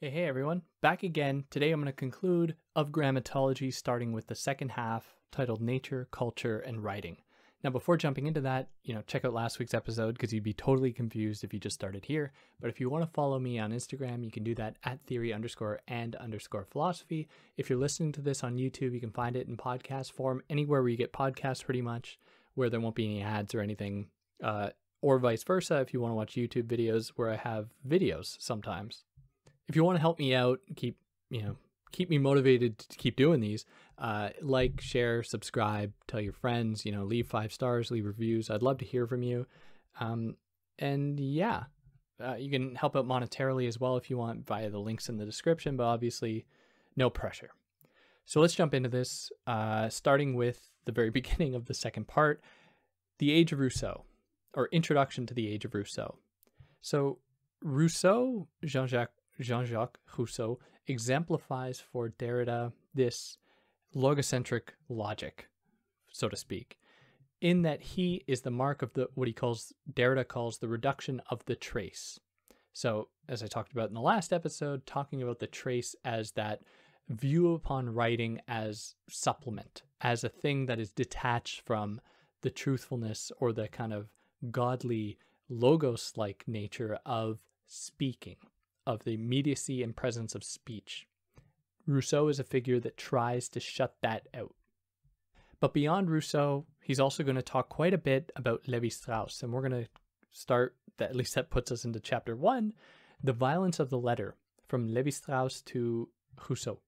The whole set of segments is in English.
Hey everyone, back again. Today I'm going to conclude Of Grammatology, starting with the second half titled Nature, Culture, and Writing. Now before jumping into that, check out last week's episode because you'd be totally confused if you just started here. But if you want to follow me on Instagram, you can do that at theory_and_philosophy. If you're listening to this on YouTube, you can find it in podcast form anywhere where you get podcasts pretty much, where there won't be any ads or anything, or vice versa if you want to watch YouTube videos where I have videos sometimes. If you want to help me out, keep me motivated to keep doing these, like, share, subscribe, tell your friends, leave 5 stars, leave reviews. I'd love to hear from you. You can help out monetarily as well if you want via the links in the description, but obviously no pressure. So let's jump into this, starting with the very beginning of the second part, The Age of Rousseau, or Introduction to the Age of Rousseau. So Rousseau, Jean-Jacques Rousseau, exemplifies for Derrida this logocentric logic, so to speak, in that he is the mark of what Derrida calls the reduction of the trace. So, as I talked about in the last episode, talking about the trace as that view upon writing as supplement, as a thing that is detached from the truthfulness or the kind of godly logos-like nature of speaking, of the immediacy and presence of speech. Rousseau is a figure that tries to shut that out. But beyond Rousseau, he's also going to talk quite a bit about Lévi-Strauss, and we're going to start, at least that puts us into chapter 1, The Violence of the Letter, from Lévi-Strauss to Rousseau.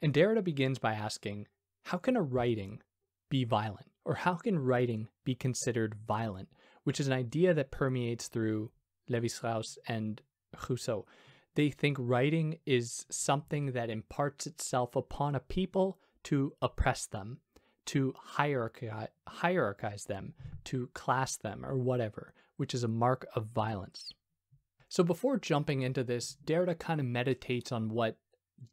And Derrida begins by asking, how can a writing be violent? Or how can writing be considered violent? Which is an idea that permeates through Lévi-Strauss and Rousseau. They think writing is something that imparts itself upon a people to oppress them, to hierarchize them, to class them, or whatever, which is a mark of violence. So before jumping into this, Derrida kind of meditates on what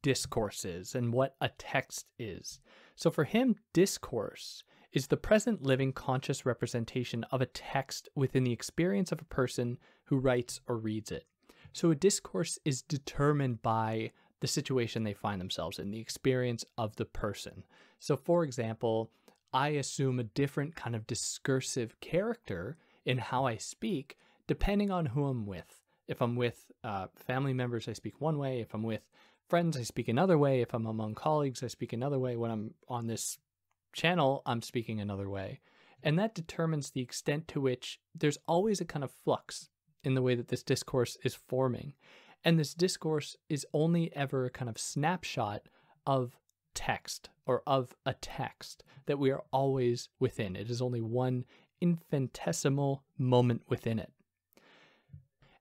discourse is and what a text is. So for him, discourse is the present living conscious representation of a text within the experience of a person who writes or reads it. So a discourse is determined by the situation they find themselves in, the experience of the person. So for example, I assume a different kind of discursive character in how I speak depending on who I'm with. If I'm with family members, I speak one way. If I'm with friends, I speak another way. If I'm among colleagues, I speak another way. When I'm on this channel, I'm speaking another way. And that determines the extent to which there's always a kind of flux in the way that this discourse is forming. And this discourse is only ever a kind of snapshot of text, or of a text that we are always within. It is only one infinitesimal moment within it.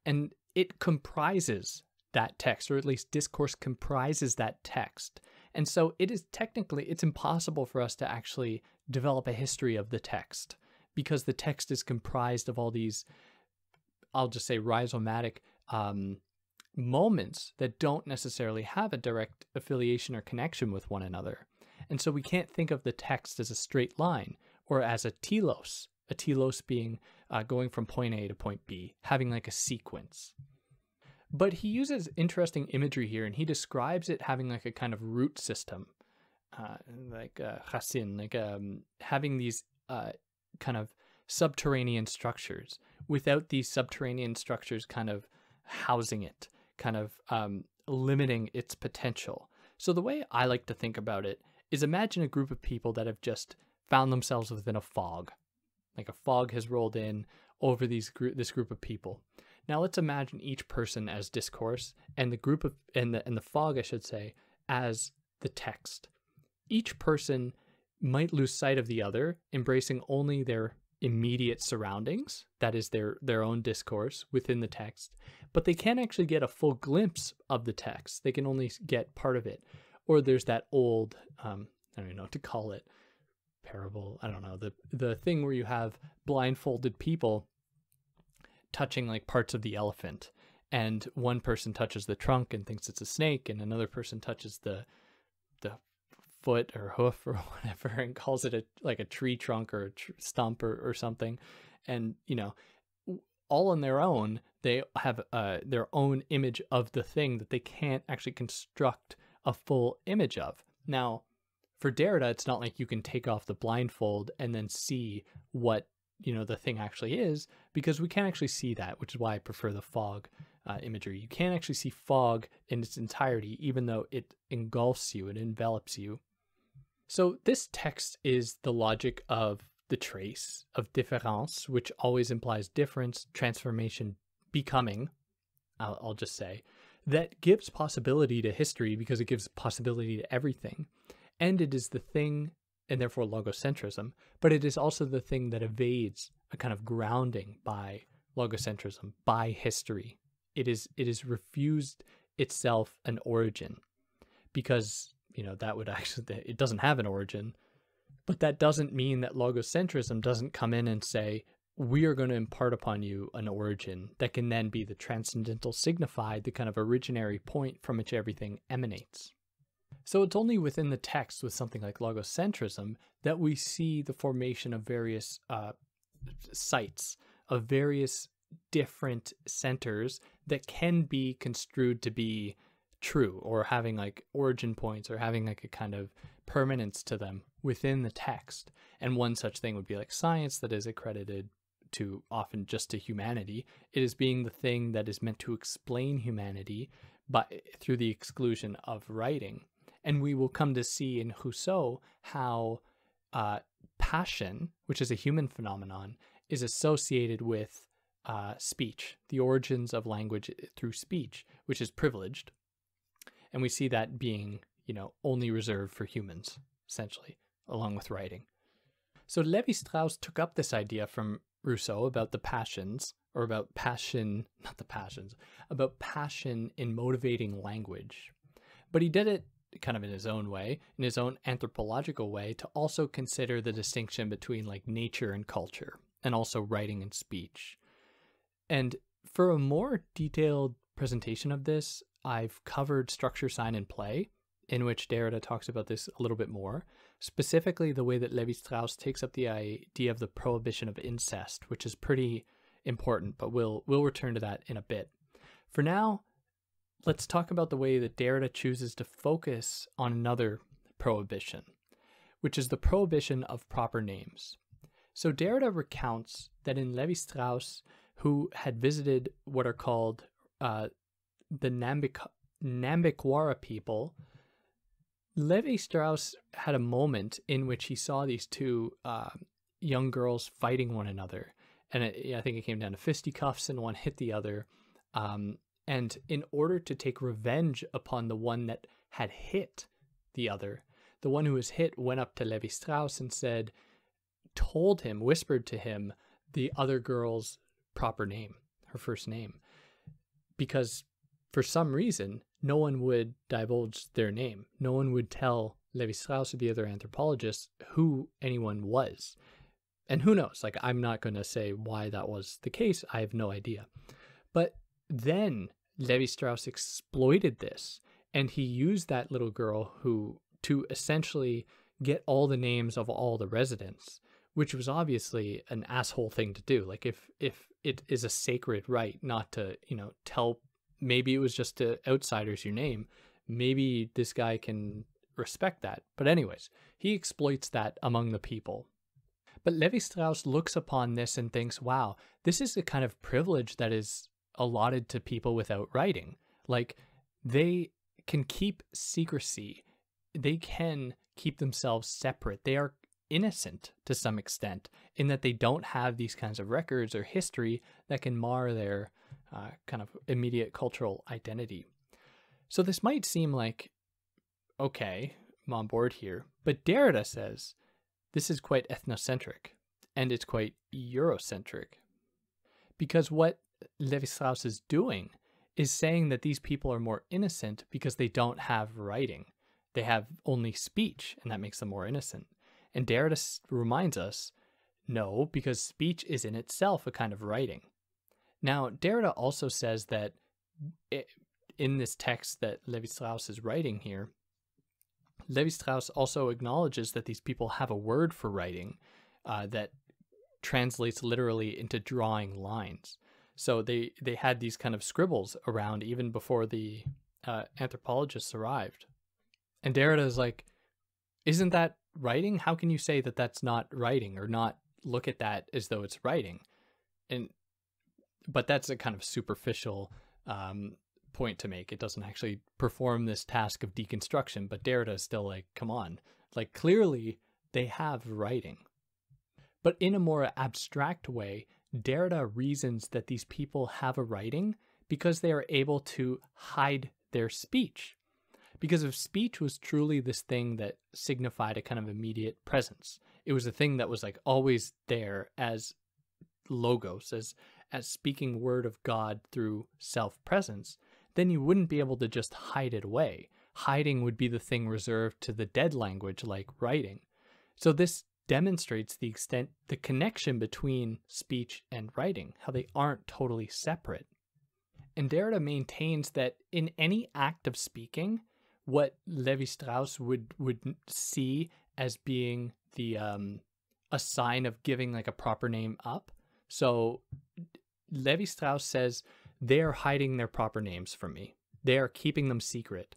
And it comprises that text, or at least discourse comprises that text. And so it is technically, it's impossible for us to actually develop a history of the text, because the text is comprised of all these, I'll just say, rhizomatic moments that don't necessarily have a direct affiliation or connection with one another. And so we can't think of the text as a straight line or as a telos being going from point A to point B, having like a sequence. But he uses interesting imagery here, and he describes it having like a kind of root system, like racine, like having these kind of subterranean structures, without these subterranean structures kind of housing it, kind of limiting its potential. So the way I like to think about it is, imagine a group of people that have just found themselves within a fog. Like a fog has rolled in over this group of people. Now let's imagine each person as discourse, and the group of, and the fog, I should say, as the text. Each person might lose sight of the other, embracing only their immediate surroundings, that is their own discourse within the text, but they can't actually get a full glimpse of the text. They can only get part of it. Or there's that old, I don't even know what to call it, parable, I don't know, the thing where you have blindfolded people touching like parts of the elephant, and one person touches the trunk and thinks it's a snake, and another person touches the foot or hoof or whatever and calls it a tree trunk or a stump or something. And all on their own, they have their own image of the thing that they can't actually construct a full image of. Now, for Derrida, it's not like you can take off the blindfold and then see what, you know, the thing actually is, because we can't actually see that, which is why I prefer the fog imagery. You can't actually see fog in its entirety, even though it engulfs you, it envelops you. So this text is the logic of the trace, of différence, which always implies difference, transformation, becoming, I'll just say, that gives possibility to history because it gives possibility to everything. And it is the thing, and therefore logocentrism, but it is also the thing that evades a kind of grounding by logocentrism, by history. It is refused itself an origin because, you know, that would actually, it doesn't have an origin. But that doesn't mean that logocentrism doesn't come in and say, we are going to impart upon you an origin that can then be the transcendental signified, the kind of originary point from which everything emanates. So it's only within the text with something like logocentrism that we see the formation of various sites, of various different centers that can be construed to be true or having like origin points or having like a kind of permanence to them within the text. And one such thing would be like science that is accredited to often just to humanity. It is being the thing that is meant to explain humanity but through the exclusion of writing. And we will come to see in Rousseau how passion, which is a human phenomenon, is associated with speech, the origins of language through speech, which is privileged. And we see that being, you know, only reserved for humans, essentially, along with writing. So Lévi-Strauss took up this idea from Rousseau about the passions, or about passion, not the passions, about passion in motivating language. But he did it kind of in his own way, in his own anthropological way, to also consider the distinction between like nature and culture, and also writing and speech. And for a more detailed presentation of this, I've covered Structure, Sign, and Play, in which Derrida talks about this a little bit more, specifically the way that Lévi-Strauss takes up the idea of the prohibition of incest, which is pretty important, but we'll return to that in a bit. For now, let's talk about the way that Derrida chooses to focus on another prohibition, which is the prohibition of proper names. So Derrida recounts that in Lévi-Strauss, who had visited what are called the Nambikwara people, Lévi-Strauss had a moment in which he saw these two young girls fighting one another. And I think it came down to fisticuffs and one hit the other. And in order to take revenge upon the one that had hit the other, the one who was hit went up to Lévi-Strauss and said, told him, whispered to him, the other girl's proper name, her first name. Because for some reason, no one would divulge their name. No one would tell Lévi-Strauss or the other anthropologists who anyone was. And who knows? Like, I'm not going to say why that was the case. I have no idea. But then Lévi-Strauss exploited this, and he used that little girl who to essentially get all the names of all the residents, which was obviously an asshole thing to do. Like, if it is a sacred right not to, you know, tell, maybe it was just to outsiders your name, maybe this guy can respect that. But anyways, he exploits that among the people. But Lévi-Strauss looks upon this and thinks, wow, this is the kind of privilege that is allotted to people without writing. Like, they can keep secrecy. They can keep themselves separate. They are innocent to some extent in that they don't have these kinds of records or history that can mar their kind of immediate cultural identity. So this might seem like, okay, I'm on board here. But Derrida says this is quite ethnocentric and it's quite Eurocentric, because what Lévi-Strauss is doing is saying that these people are more innocent because they don't have writing. They have only speech, and that makes them more innocent. And Derrida reminds us, no, because speech is in itself a kind of writing. Now, Derrida also says that in this text that Lévi-Strauss is writing here, Lévi-Strauss also acknowledges that these people have a word for writing that translates literally into drawing lines. So they had these kind of scribbles around even before the anthropologists arrived. And Derrida is like, isn't that writing? How can you say that that's not writing, or not look at that as though it's writing? And but that's a kind of superficial point to make. It doesn't actually perform this task of deconstruction, but Derrida is still like, come on, like clearly they have writing. But in a more abstract way, Derrida reasons that these people have a writing because they are able to hide their speech. Because if speech was truly this thing that signified a kind of immediate presence, it was a thing that was like always there as logos, as speaking word of God through self-presence, then you wouldn't be able to just hide it away. Hiding would be the thing reserved to the dead language, like writing. So this demonstrates the extent, the connection between speech and writing, how they aren't totally separate. And Derrida maintains that in any act of speaking, what Lévi-Strauss would see as being the a sign of giving like a proper name up. So Lévi-Strauss says, they're hiding their proper names from me. They are keeping them secret.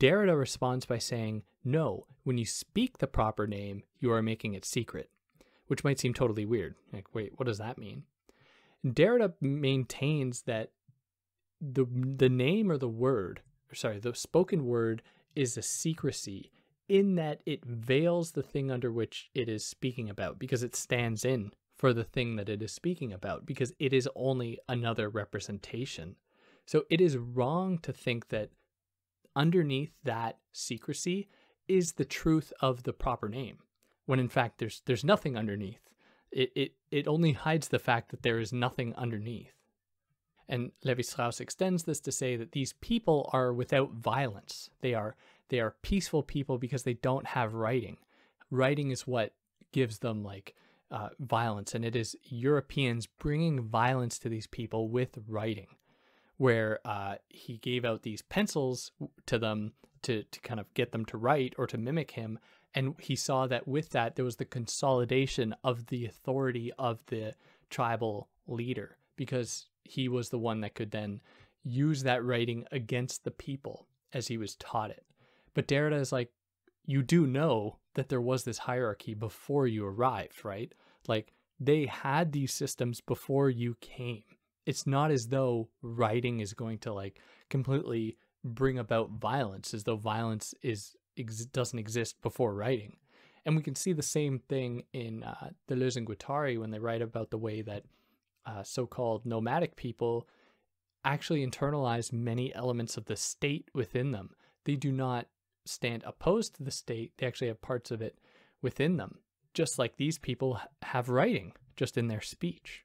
Derrida responds by saying, no, when you speak the proper name, you are making it secret, which might seem totally weird. Like, wait, what does that mean? Derrida maintains that the name or the word, sorry, the spoken word is a secrecy in that it veils the thing under which it is speaking about, because it stands in for the thing that it is speaking about, because it is only another representation. So it is wrong to think that underneath that secrecy is the truth of the proper name, when in fact there's nothing underneath. It only hides the fact that there is nothing underneath. And Lévi-Strauss extends this to say that these people are without violence. They are peaceful people because they don't have writing. Writing is what gives them like violence, and it is Europeans bringing violence to these people with writing, where he gave out these pencils to them to kind of get them to write or to mimic him. And he saw that with that, there was the consolidation of the authority of the tribal leader, because he was the one that could then use that writing against the people as he was taught it. But Derrida is like, you do know that there was this hierarchy before you arrived, right? Like, they had these systems before you came. It's not as though writing is going to like completely bring about violence, as though violence doesn't exist before writing. And we can see the same thing in Deleuze and Guattari when they write about the way that so-called nomadic people actually internalize many elements of the state within them. They do not stand opposed to the state. They actually have parts of it within them, just like these people have writing just in their speech.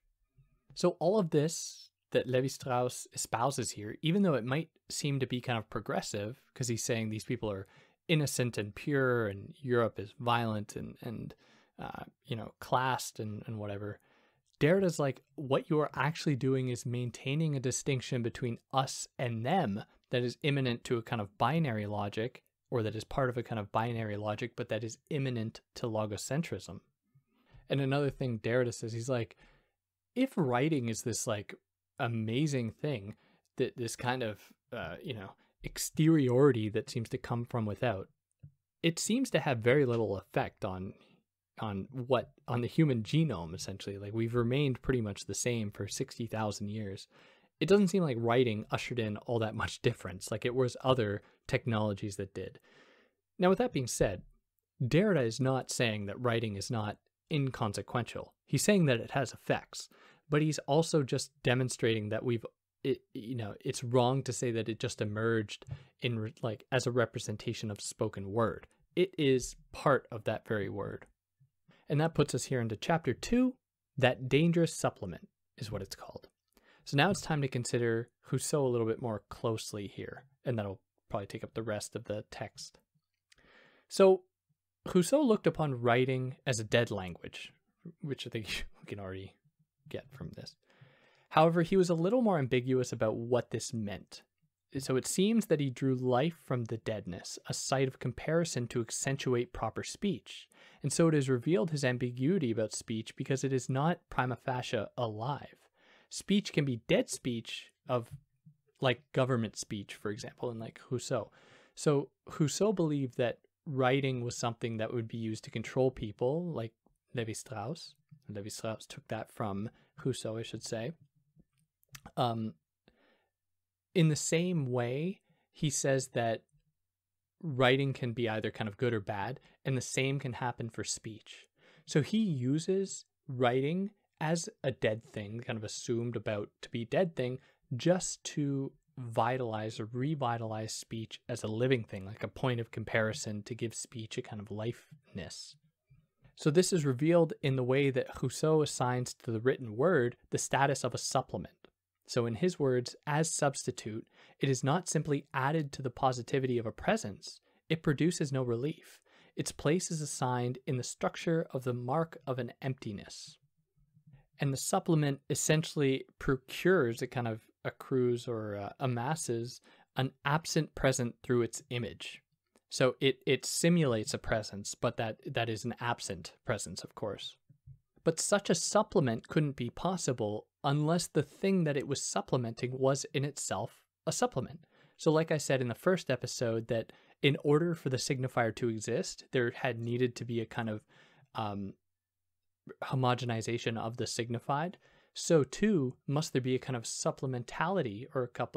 So all of this that Lévi-Strauss espouses here, even though it might seem to be kind of progressive, because he's saying these people are innocent and pure, and Europe is violent and you know, classed and whatever, Derrida's like, what you are actually doing is maintaining a distinction between us and them that is immanent to a kind of binary logic, or that is part of a kind of binary logic, but that is immanent to logocentrism. And another thing Derrida says, he's like, if writing is this like amazing thing, that this kind of, you know, exteriority that seems to come from without, it seems to have very little effect on the human genome, essentially. Like, we've remained pretty much the same for 60,000 years. It doesn't seem like writing ushered in all that much difference, like it was other technologies that did. Now, with that being said, Derrida is not saying that writing is not inconsequential. He's saying that it has effects, but he's also just demonstrating that it's wrong to say that it just emerged in like as a representation of spoken word. It is part of that very word. And that puts us here into chapter 2, that dangerous supplement is what it's called. So now it's time to consider Rousseau a little bit more closely here, and that'll probably take up the rest of the text. So Rousseau looked upon writing as a dead language, which I think we can already get from this. However, he was a little more ambiguous about what this meant. So it seems that he drew life from the deadness, a site of comparison to accentuate proper speech. And so it is revealed his ambiguity about speech because it is not prima facie alive. speech can be dead speech of like government speech, for example, and like Rousseau. So Rousseau believed that writing was something that would be used to control people, like Lévi-Strauss. Lévi-Strauss took that from Rousseau, I should say. In the same way, he says that writing can be either kind of good or bad, and the same can happen for speech. So he uses writing as a dead thing, kind of assumed about to be dead thing, just to vitalize or revitalize speech as a living thing, like a point of comparison to give speech a kind of lifeness. So this is revealed in the way that Rousseau assigns to the written word the status of a supplement. So in his words, as substitute, it is not simply added to the positivity of a presence, it produces no relief. Its place is assigned in the structure of the mark of an emptiness. And the supplement essentially procures, it kind of accrues or amasses an absent present through its image. So it simulates a presence, but that is an absent presence, of course. But such a supplement couldn't be possible unless the thing that it was supplementing was in itself a supplement. So like I said in the first episode, that in order for the signifier to exist, there had needed to be a kind of homogenization of the signified. So too must there be a kind of supplementality or a kind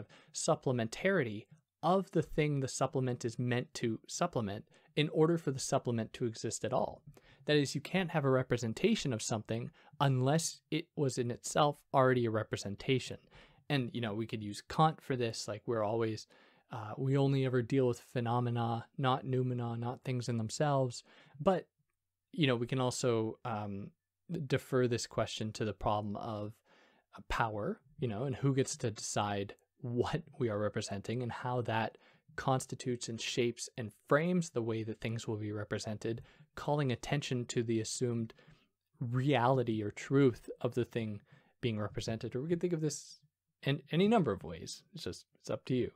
of supplementarity of the thing the supplement is meant to supplement in order for the supplement to exist at all. That is, you can't have a representation of something unless it was in itself already a representation. And, you know, we could use Kant for this, like we're always, we only ever deal with phenomena, not noumena, not things in themselves. But, you know, we can also defer this question to the problem of power, you know, and who gets to decide what we are representing and how that constitutes and shapes and frames the way that things will be represented, calling attention to the assumed reality or truth of the thing being represented. Or we could think of this in any number of ways. It's just, it's up to you.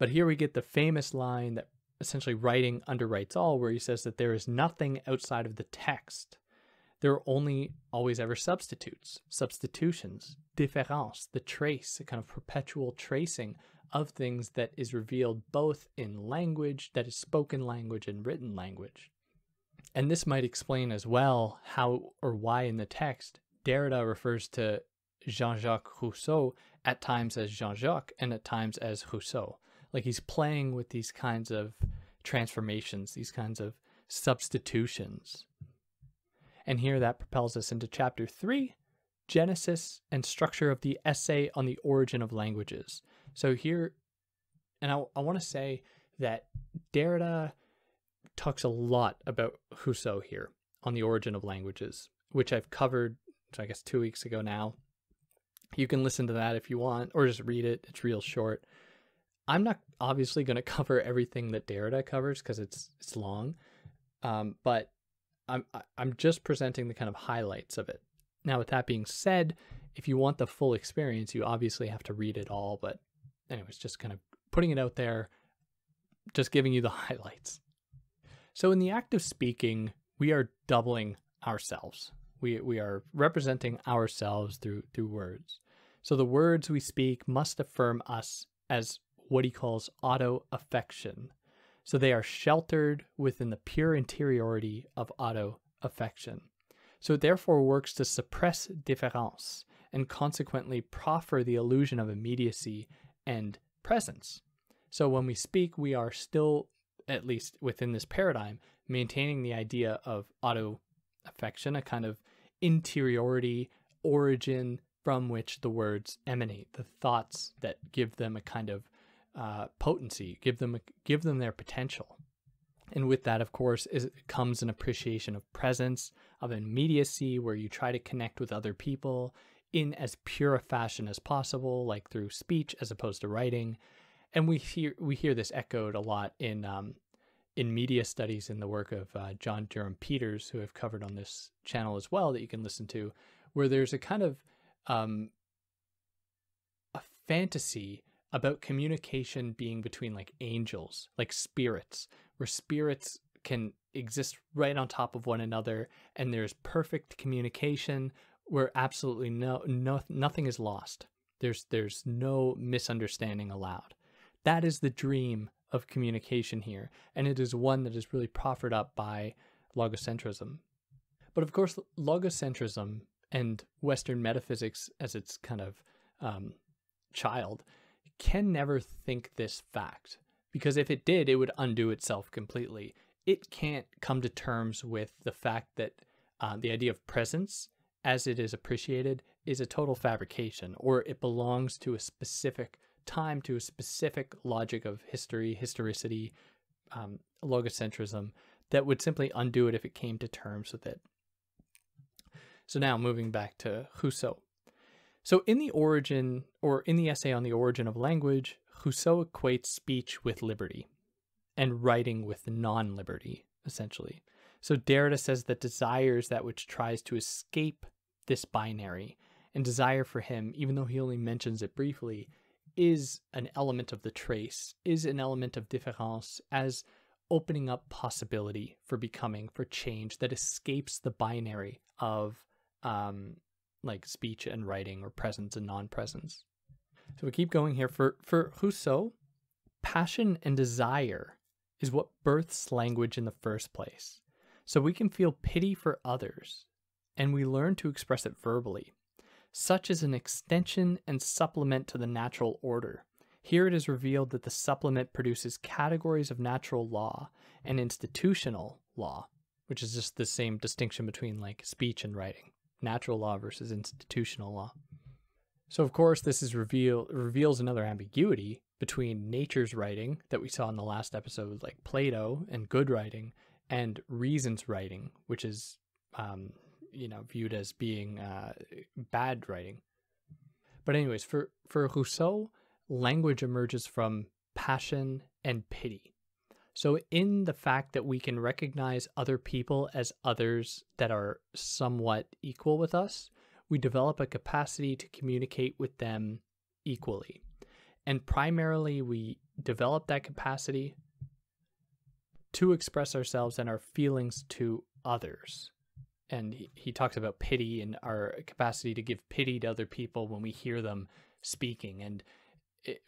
But here we get the famous line that essentially writing underwrites all, where he says that there is nothing outside of the text. There are only always ever substitutes, substitutions, différence, the trace, a kind of perpetual tracing of things that is revealed both in language, that is spoken language and written language. And this might explain as well how or why in the text Derrida refers to Jean-Jacques Rousseau at times as Jean-Jacques and at times as Rousseau. Like he's playing with these kinds of transformations, these kinds of substitutions. And here that propels us into Chapter 3, Genesis and Structure of the Essay on the Origin of Languages. So here, and I want to say that Derrida talks a lot about Rousseau here on the origin of languages, which I've covered, I guess, 2 weeks ago now. You can listen to that if you want, or just read it. It's real short. I'm not obviously going to cover everything that Derrida covers because it's long, but I'm just presenting the kind of highlights of it. Now, with that being said, if you want the full experience, you obviously have to read it all, but anyways, just kind of putting it out there, just giving you the highlights. So in the act of speaking, we are doubling ourselves. We are representing ourselves through words. So the words we speak must affirm us as what he calls auto affection. So they are sheltered within the pure interiority of auto affection. So it therefore works to suppress différence and consequently proffer the illusion of immediacy and presence. So when we speak, we are still, at least within this paradigm, maintaining the idea of auto affection, a kind of interiority, origin from which the words emanate, the thoughts that give them a kind of potency, give them their potential. And with that, of course, comes an appreciation of presence, of immediacy, where you try to connect with other people in as pure a fashion as possible, like through speech as opposed to writing. And we hear this echoed a lot in media studies in the work of John Durham Peters, who I've covered on this channel as well, that you can listen to, where there's a kind of a fantasy about communication being between like angels, like spirits, where spirits can exist right on top of one another and there's perfect communication where absolutely nothing is lost. There's no misunderstanding allowed. That is the dream of communication here, and it is one that is really proffered up by logocentrism. But of course, logocentrism and Western metaphysics as its kind of child can never think this fact, because if it did, it would undo itself completely. It can't come to terms with the fact that the idea of presence, as it is appreciated, is a total fabrication, or it belongs to a specific time, to a specific logic of history, historicity, logocentrism, that would simply undo it if it came to terms with it. So now moving back to Rousseau. So in the origin, or in the essay on the origin of language, Rousseau equates speech with liberty and writing with non-liberty, essentially. So Derrida says that desire is that which tries to escape this binary, and desire for him, even though he only mentions it briefly, is an element of the trace, is an element of différence, as opening up possibility for becoming, for change that escapes the binary of like speech and writing, or presence and non-presence. So we keep going here. For Rousseau, passion and desire is what births language in the first place. So we can feel pity for others, and we learn to express it verbally. Such is an extension and supplement to the natural order. Here it is revealed that the supplement produces categories of natural law and institutional law, which is just the same distinction between like speech and writing, natural law versus institutional law. So of course this is reveals another ambiguity between nature's writing that we saw in the last episode, like Plato and good writing, and reason's writing, which is you know, viewed as being bad writing. But anyways, for Rousseau, language emerges from passion and pity. So in the fact that we can recognize other people as others that are somewhat equal with us, we develop a capacity to communicate with them equally. And primarily we develop that capacity to express ourselves and our feelings to others. And he talks about pity and our capacity to give pity to other people when we hear them speaking, and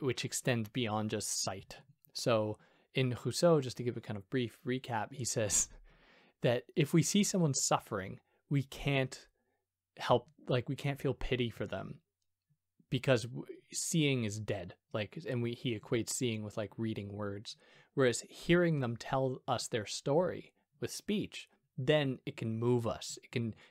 which extends beyond just sight. So in Rousseau, just to give a kind of brief recap, he says that if we see someone suffering, we can't help, like we can't feel pity for them, because seeing is dead. Like, and he equates seeing with like reading words, whereas hearing them tell us their story with speech, then it can move us,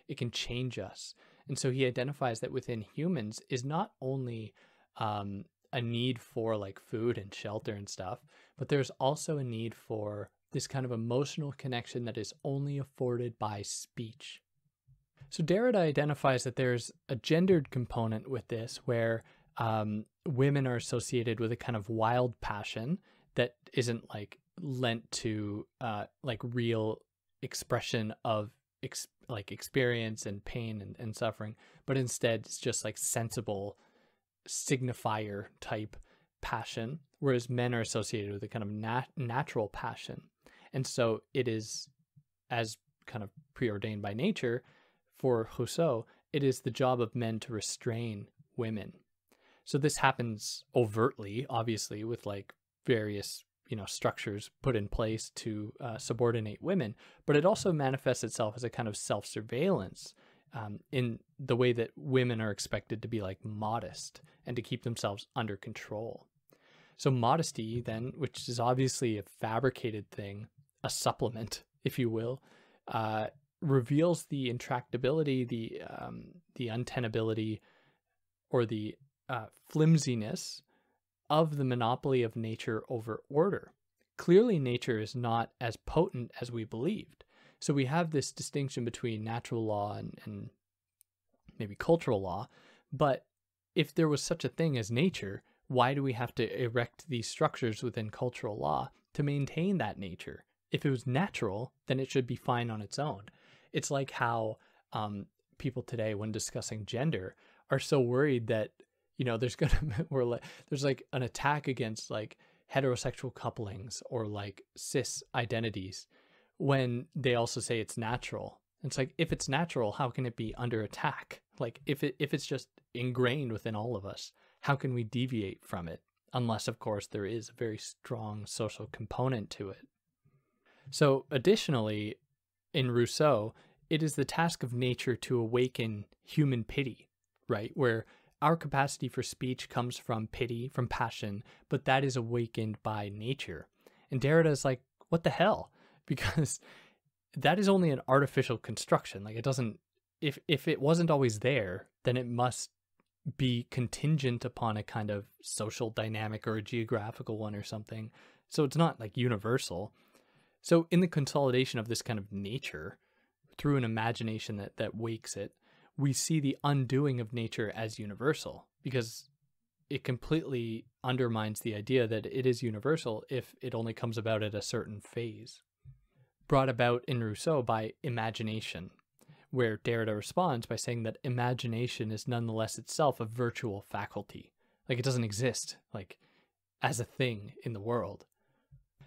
it can change us. And so he identifies that within humans is not only a need for like food and shelter and stuff, but there's also a need for this kind of emotional connection that is only afforded by speech. So Derrida identifies that there's a gendered component with this, where women are associated with a kind of wild passion that isn't like lent to like real expression of experience and pain and suffering, but instead it's just like sensible signifier type passion, whereas men are associated with a kind of natural passion. And so it is, as kind of preordained by nature for Rousseau, it is the job of men to restrain women. So this happens overtly, obviously, with like various structures put in place to subordinate women, but it also manifests itself as a kind of self-surveillance in the way that women are expected to be like modest and to keep themselves under control. So modesty then, which is obviously a fabricated thing, a supplement, if you will, reveals the intractability, the untenability, or the flimsiness of the monopoly of nature over order. Clearly nature is not as potent as we believed. So we have this distinction between natural law and maybe cultural law, but if there was such a thing as nature, why do we have to erect these structures within cultural law to maintain that nature? If it was natural, then it should be fine on its own. It's like how people today, when discussing gender, are so worried that there's there's like an attack against like heterosexual couplings or like cis identities, when they also say it's natural. It's like, if it's natural, how can it be under attack? Like, if it's just ingrained within all of us, how can we deviate from it? Unless, of course, there is a very strong social component to it. So, additionally, in Rousseau, it is the task of nature to awaken human pity, right? Where our capacity for speech comes from pity, from passion, but that is awakened by nature. And Derrida is like, what the hell? Because that is only an artificial construction. Like, it doesn't, if it wasn't always there, then it must be contingent upon a kind of social dynamic or a geographical one or something. So it's not like universal. So in the consolidation of this kind of nature through an imagination that wakes it, we see the undoing of nature as universal, because it completely undermines the idea that it is universal if it only comes about at a certain phase. Brought about in Rousseau by imagination, where Derrida responds by saying that imagination is nonetheless itself a virtual faculty. Like, it doesn't exist, like, as a thing in the world.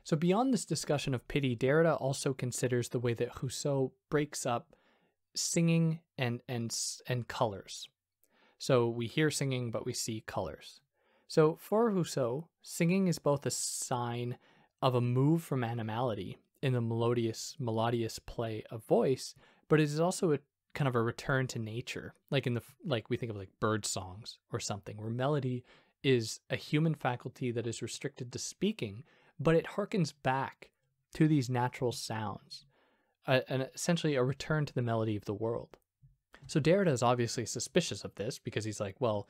So beyond this discussion of pity, Derrida also considers the way that Rousseau breaks up singing and colors. So we hear singing, but we see colors. So for Rousseau, singing is both a sign of a move from animality in the melodious play of voice, but it is also a kind of a return to nature, like we think of like bird songs or something, where melody is a human faculty that is restricted to speaking, but it harkens back to these natural sounds, and essentially a return to the melody of the world. So Derrida is obviously suspicious of this, because he's like, well,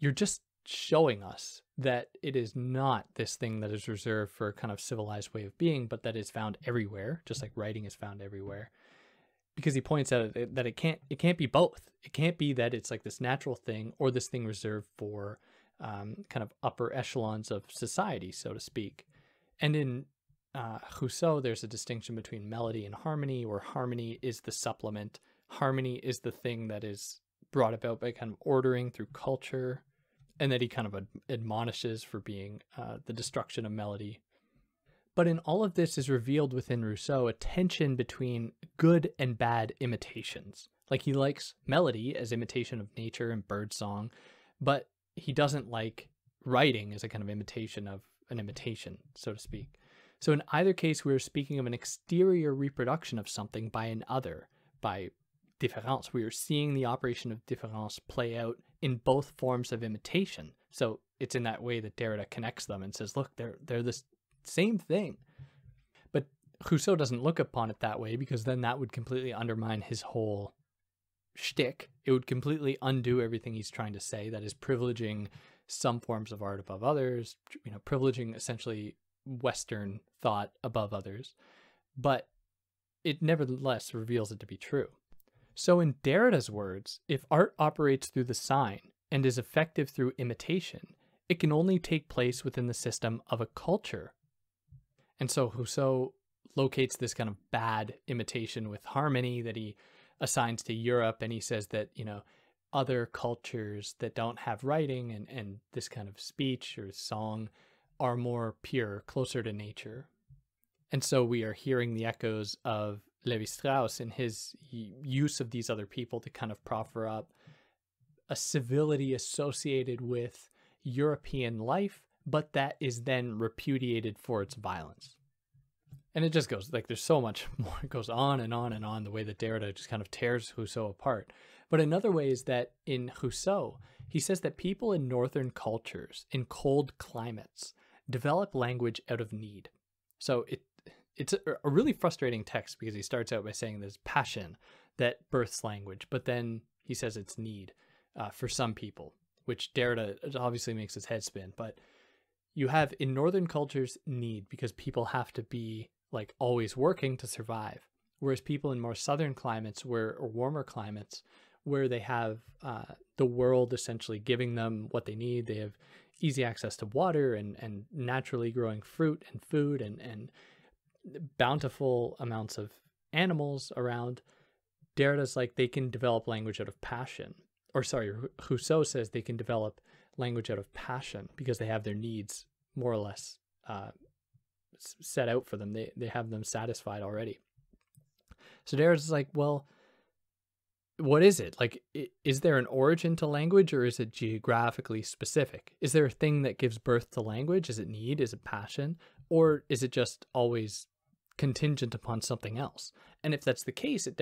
you're just showing us that it is not this thing that is reserved for a kind of civilized way of being, but that is found everywhere, just like writing is found everywhere. Because he points out that it can't be both. It can't be that it's like this natural thing or this thing reserved for kind of upper echelons of society, so to speak. And in Rousseau, there's a distinction between melody and harmony, where harmony is the supplement. Harmony is the thing that is brought about by kind of ordering through culture, and that he kind of admonishes for being the destruction of melody. But in all of this is revealed within Rousseau a tension between good and bad imitations. Like, he likes melody as imitation of nature and bird song, but he doesn't like writing as a kind of imitation of an imitation, so to speak. So in either case, we're speaking of an exterior reproduction of something by an other, by différence. We are seeing the operation of différence play out in both forms of imitation. So it's in that way that Derrida connects them and says, look, they're this same thing. But Rousseau doesn't look upon it that way, because then that would completely undermine his whole shtick. It would completely undo everything he's trying to say, that is privileging some forms of art above others, you know, privileging essentially Western thought above others. But it nevertheless reveals it to be true. So in Derrida's words, if art operates through the sign and is effective through imitation, it can only take place within the system of a culture. And so Rousseau locates this kind of bad imitation with harmony that he assigns to Europe, and he says that, you know, other cultures that don't have writing and this kind of speech or song are more pure, closer to nature. And so we are hearing the echoes of Lévi-Strauss in his use of these other people to kind of proffer up a civility associated with European life, but that is then repudiated for its violence. And it just goes, like, there's so much more. It goes on and on and on, the way that Derrida just kind of tears Rousseau apart. But another way is that in Rousseau, he says that people in northern cultures, in cold climates, develop language out of need. So it's a really frustrating text, because he starts out by saying there's passion that births language, but then he says it's need for some people, which Derrida obviously makes his head spin. But you have in northern cultures need, because people have to be like always working to survive, whereas people in more southern climates or warmer climates, where they have the world essentially giving them what they need. They have easy access to water and naturally growing fruit and food and bountiful amounts of animals around. Derrida's like, they can develop language out of passion. Or sorry, Rousseau says they can develop language out of passion because they have their needs more or less set out for them. They have them satisfied already. So Derrida's like, well, what is it? Like, is there an origin to language, or is it geographically specific? Is there a thing that gives birth to language? Is it need? Is it passion? Or is it just always contingent upon something else? And if that's the case, it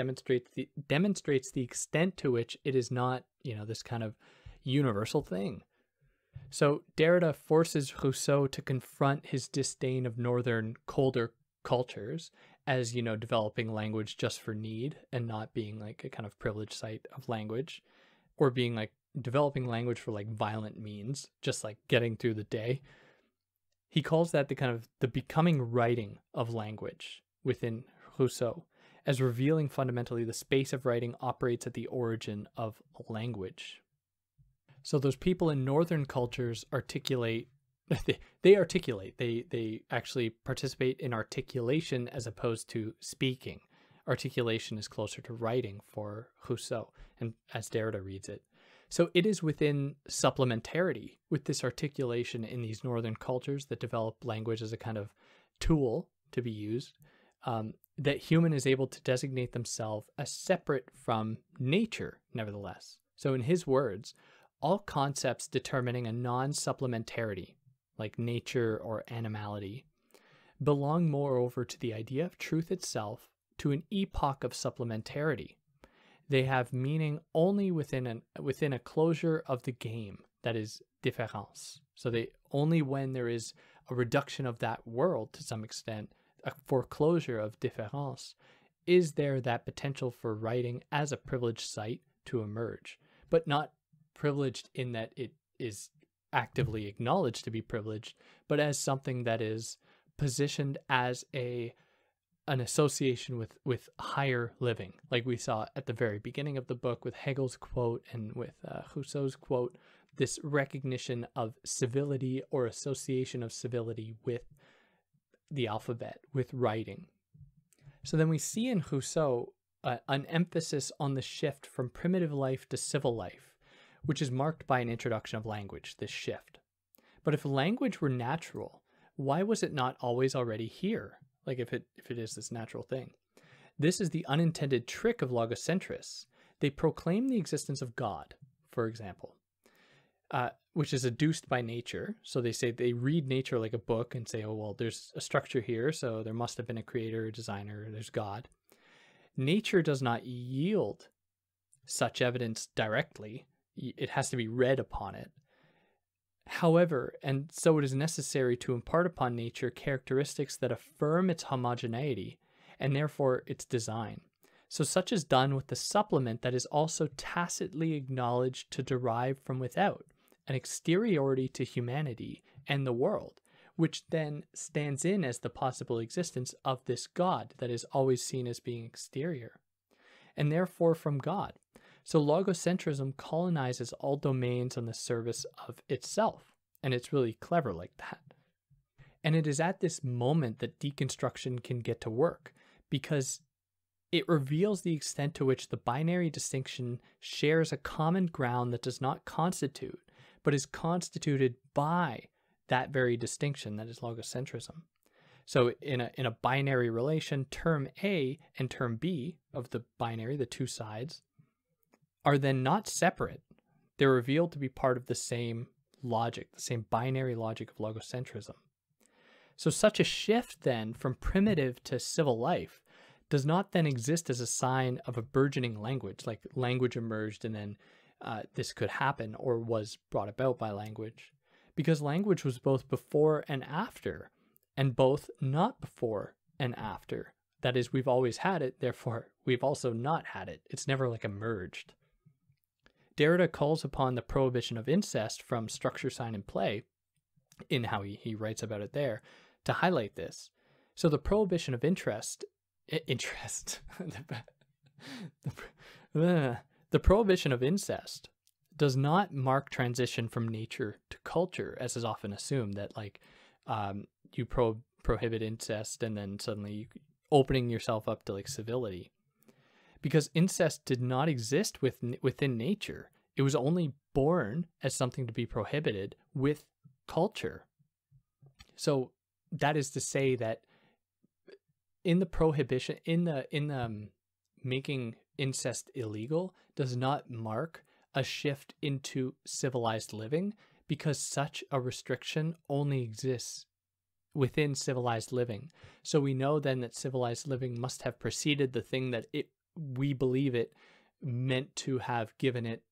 demonstrates the extent to which it is not, you know, this kind of universal thing. So Derrida forces Rousseau to confront his disdain of northern, colder cultures as, you know, developing language just for need and not being like a kind of privileged site of language, or being like developing language for like violent means, just like getting through the day. He calls that the kind of the becoming writing of language within Rousseau, as revealing fundamentally the space of writing operates at the origin of language. So those people in northern cultures articulate, they actually participate in articulation as opposed to speaking. Articulation is closer to writing for Rousseau, and as Derrida reads it. So it is within supplementarity with this articulation in these northern cultures that develop language as a kind of tool to be used, that human is able to designate themselves as separate from nature, nevertheless. So in his words, all concepts determining a non-supplementarity, like nature or animality, belong moreover to the idea of truth itself, to an epoch of supplementarity. They have meaning only within a closure of the game, that is, différence. So they only when there is a reduction of that world to some extent, a foreclosure of différence, is there that potential for writing as a privileged site to emerge, but not privileged in that it is actively acknowledged to be privileged, but as something that is positioned as an association with higher living, like we saw at the very beginning of the book with Hegel's quote and with Rousseau's quote, this recognition of civility or association of civility with the alphabet, with writing. So then we see in Rousseau an emphasis on the shift from primitive life to civil life, which is marked by an introduction of language, this shift. But if language were natural, why was it not always already here? Like if it is this natural thing. This is the unintended trick of logocentrists. They proclaim the existence of God, for example, which is adduced by nature. So they say they read nature like a book and say, oh, well, there's a structure here, so there must have been a creator, a designer, there's God. Nature does not yield such evidence directly. It has to be read upon it. However, and so it is necessary to impart upon nature characteristics that affirm its homogeneity and therefore its design. So such is done with the supplement that is also tacitly acknowledged to derive from without, an exteriority to humanity and the world, which then stands in as the possible existence of this God that is always seen as being exterior, and therefore from God. So logocentrism colonizes all domains on the service of itself, and it's really clever like that. And it is at this moment that deconstruction can get to work, because it reveals the extent to which the binary distinction shares a common ground that does not constitute, but is constituted by that very distinction that is logocentrism. So in a binary relation, term A and term B of the binary, the two sides, are then not separate. They're revealed to be part of the same logic, the same binary logic of logocentrism. So such a shift then from primitive to civil life does not then exist as a sign of a burgeoning language, like language emerged and then this could happen or was brought about by language, because language was both before and after, and both not before and after. That is, we've always had it, therefore we've also not had it. It's never like emerged. Derrida calls upon the prohibition of incest from Structure, Sign, and Play, in how he writes about it there, to highlight this. So the prohibition of the prohibition of incest does not mark transition from nature to culture, as is often assumed, that like you prohibit incest and then suddenly you opening yourself up to like civility. Because incest did not exist within nature. It was only born as something to be prohibited with culture. So that is to say that in the prohibition, in the making incest illegal does not mark a shift into civilized living, because such a restriction only exists within civilized living. So we know then that civilized living must have preceded the thing that we believe it meant to have given it,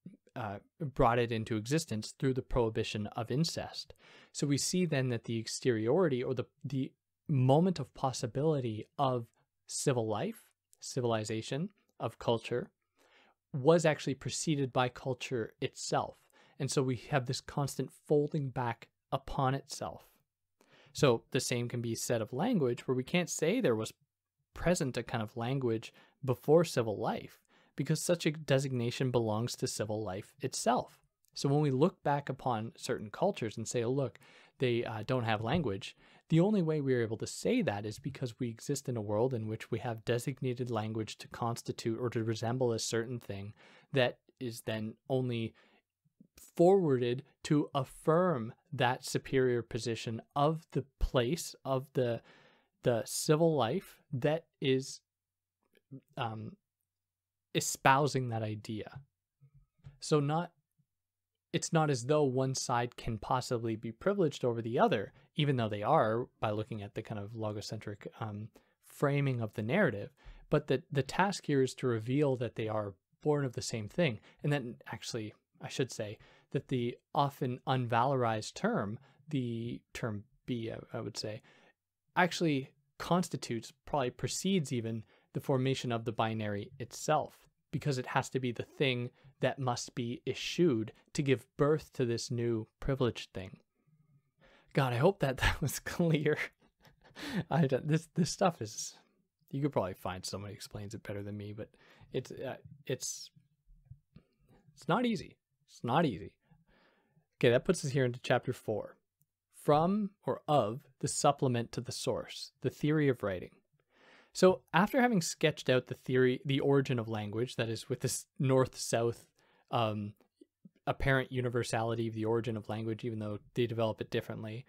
brought it into existence through the prohibition of incest. So we see then that the exteriority, or the moment of possibility of civil life, civilization, of culture, was actually preceded by culture itself. And so we have this constant folding back upon itself. So the same can be said of language, where we can't say there was present a kind of language before civil life, because such a designation belongs to civil life itself. So when we look back upon certain cultures and say, oh, look, they don't have language, the only way we are able to say that is because we exist in a world in which we have designated language to constitute or to resemble a certain thing that is then only forwarded to affirm that superior position of the place, of the civil life that is espousing that idea. So it's not as though one side can possibly be privileged over the other, even though they are, by looking at the kind of logocentric framing of the narrative, but that the task here is to reveal that they are born of the same thing, and that actually, I should say, that the often unvalorized term, the term B, I would say, actually constitutes, probably precedes even, the formation of the binary itself, because it has to be the thing that must be eschewed to give birth to this new privileged thing. God, I hope that was clear. This stuff is, you could probably find someone who explains it better than me, but it's not easy. It's not easy. Okay, that puts us here into chapter 4. From, or of, the supplement to the source, the theory of writing. So after having sketched out the theory, the origin of language, that is with this north-south apparent universality of the origin of language, even though they develop it differently,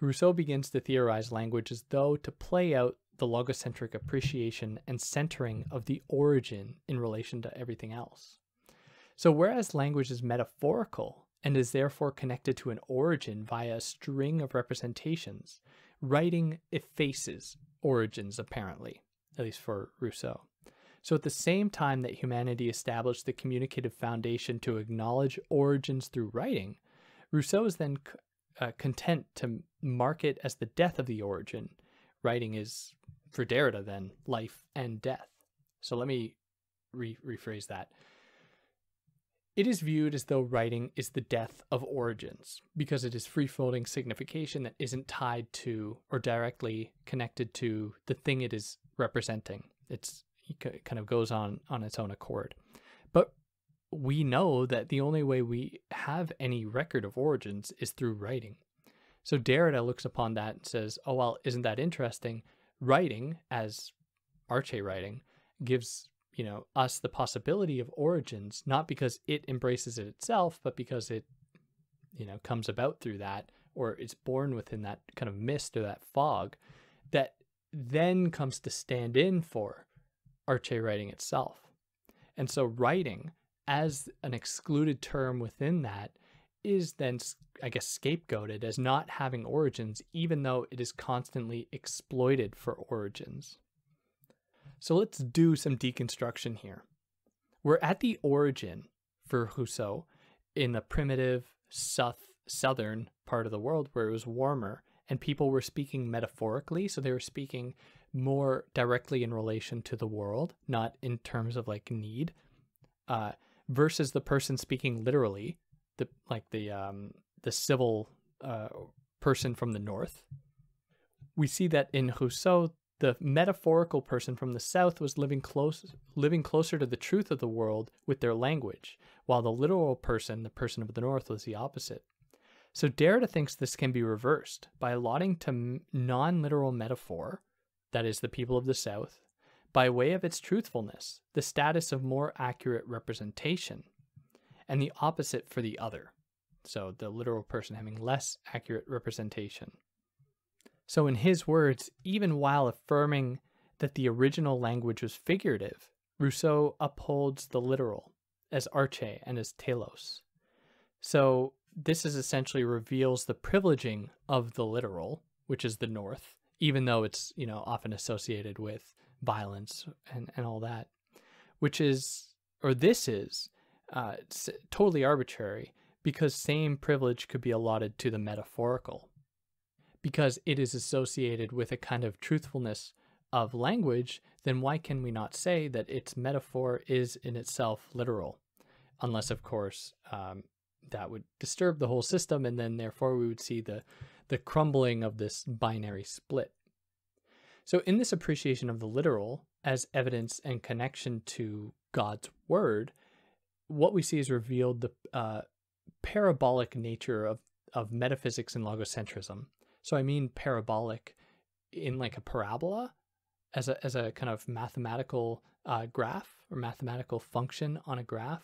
Rousseau begins to theorize language as though to play out the logocentric appreciation and centering of the origin in relation to everything else. So whereas language is metaphorical and is therefore connected to an origin via a string of representations, writing effaces origins, apparently, at least for Rousseau. So at the same time that humanity established the communicative foundation to acknowledge origins through writing, Rousseau is then content to mark it as the death of the origin. Writing is, for Derrida then, life and death. So let me rephrase that. It is viewed as though writing is the death of origins, because it is free-floating signification that isn't tied to or directly connected to the thing it is representing. It kind of goes on its own accord. But we know that the only way we have any record of origins is through writing. So Derrida looks upon that and says, oh, well, isn't that interesting? Writing, as arche writing, gives us the possibility of origins, not because it embraces it itself, but because it, comes about through that, or it's born within that kind of mist or that fog that then comes to stand in for arche writing itself. And so writing as an excluded term within that is then, I guess, scapegoated as not having origins, even though it is constantly exploited for origins. So let's do some deconstruction here. We're at the origin for Rousseau in the primitive southern part of the world where it was warmer and people were speaking metaphorically. So they were speaking more directly in relation to the world, not in terms of like need, versus the person speaking literally, the civil person from the north. We see that in Rousseau, the metaphorical person from the south was living closer to the truth of the world with their language, while the literal person, the person of the north, was the opposite. So Derrida thinks this can be reversed by allotting to non-literal metaphor, that is, the people of the south, by way of its truthfulness, the status of more accurate representation, and the opposite for the other, so the literal person having less accurate representation. So in his words, even while affirming that the original language was figurative, Rousseau upholds the literal as arche and as telos. So this is essentially reveals the privileging of the literal, which is the north, even though it's, you know, often associated with violence and all that, which is, or this is totally arbitrary, because same privilege could be allotted to the metaphorical, because it is associated with a kind of truthfulness of language. Then why can we not say that its metaphor is in itself literal? Unless, of course, that would disturb the whole system, and then therefore we would see the crumbling of this binary split. So in this appreciation of the literal as evidence and connection to God's word, what we see is revealed the parabolic nature of metaphysics and logocentrism. So I mean parabolic in like a parabola as a kind of mathematical graph or mathematical function on a graph,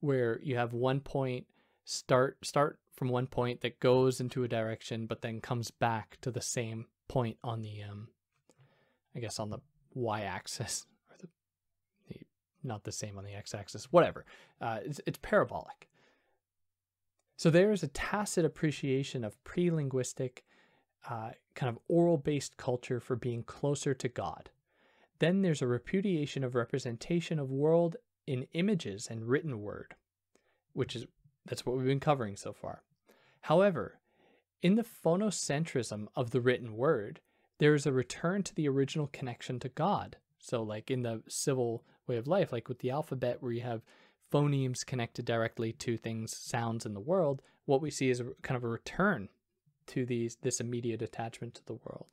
where you have one point, start from one point that goes into a direction, but then comes back to the same point on the, I guess on the y-axis, or the not the same on the x-axis, whatever. It's parabolic. So there is a tacit appreciation of pre-linguistic, kind of oral-based culture for being closer to God. Then there's a repudiation of representation of world in images and written word, which is, that's what we've been covering so far. However, in the phonocentrism of the written word, there is a return to the original connection to God. So like in the civil way of life, like with the alphabet, where you have phonemes connected directly to things, sounds in the world, what we see is a kind of a return to this immediate attachment to the world.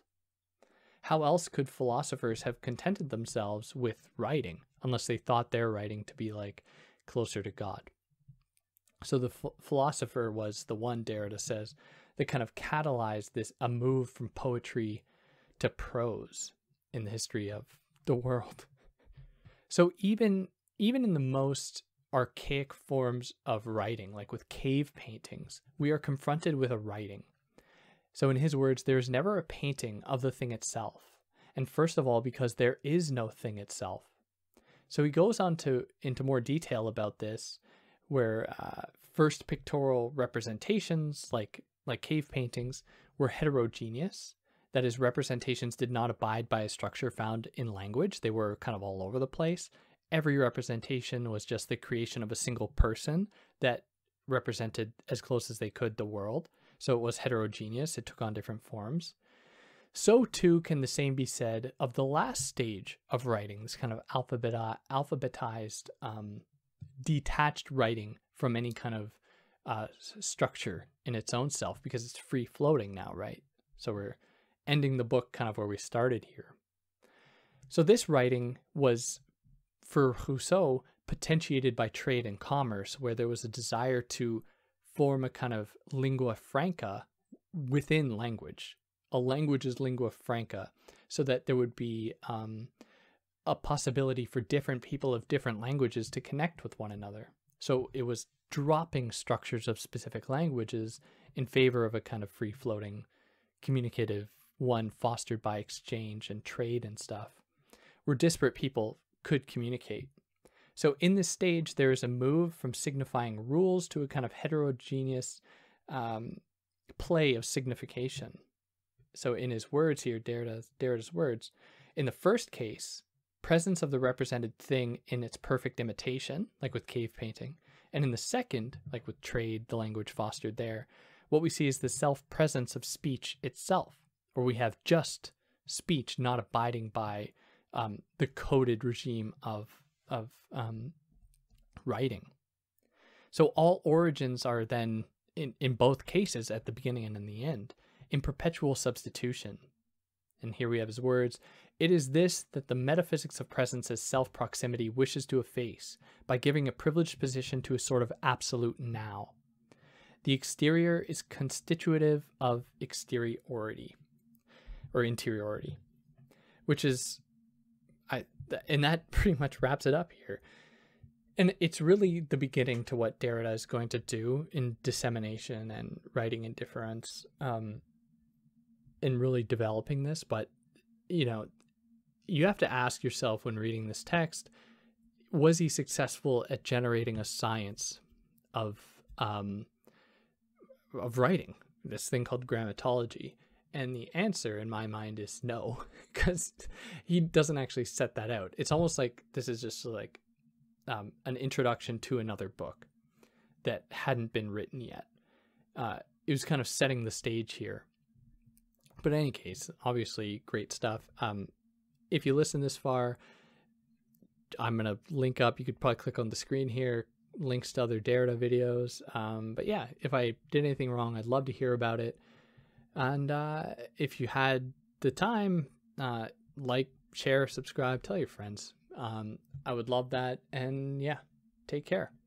How else could philosophers have contented themselves with writing, unless they thought their writing to be like closer to God? So the philosopher was the one, Derrida says, that kind of catalyzed this, a move from poetry to prose in the history of the world. So even in the most archaic forms of writing, like with cave paintings, we are confronted with a writing. So in his words, there is never a painting of the thing itself. And first of all, because there is no thing itself. So he goes on into more detail about this, where first pictorial representations, like cave paintings, were heterogeneous. That is, representations did not abide by a structure found in language. They were kind of all over the place. Every representation was just the creation of a single person that represented as close as they could the world. So it was heterogeneous. It took on different forms. So too can the same be said of the last stage of writing, this kind of alphabetized, detached writing from any kind of structure in its own self, because it's free floating now, right? So we're ending the book kind of where we started here. So this writing was, for Rousseau, potentiated by trade and commerce, where there was a desire to form a kind of lingua franca within language. A language is lingua franca, so that there would be a possibility for different people of different languages to connect with one another. So it was dropping structures of specific languages in favor of a kind of free-floating, communicative one fostered by exchange and trade and stuff, where disparate people could communicate. So in this stage, there is a move from signifying rules to a kind of heterogeneous play of signification. So in his words here, Derrida's words, in the first case, presence of the represented thing in its perfect imitation, like with cave painting, and in the second, like with trade, the language fostered there, what we see is the self-presence of speech itself, where we have just speech not abiding by the coded regime of writing. So all origins are then, in both cases, at the beginning and in the end, in perpetual substitution. And here we have his words, "It is this that the metaphysics of presence as self-proximity wishes to efface, by giving a privileged position to a sort of absolute now. The exterior is constitutive of exteriority," or interiority, which is, and that pretty much wraps it up here. And it's really the beginning to what Derrida is going to do in dissemination and writing in difference, in really developing this. But, you know, you have to ask yourself when reading this text, was he successful at generating a science of writing, this thing called grammatology? And the answer in my mind is no, because he doesn't actually set that out. It's almost like this is just like an introduction to another book that hadn't been written yet. It was kind of setting the stage here. But in any case, obviously great stuff. If you listen this far, I'm going to link up. You could probably click on the screen here, links to other Derrida videos. But yeah, if I did anything wrong, I'd love to hear about it. And if you had the time, like, share, subscribe, tell your friends. I would love that. And yeah, take care.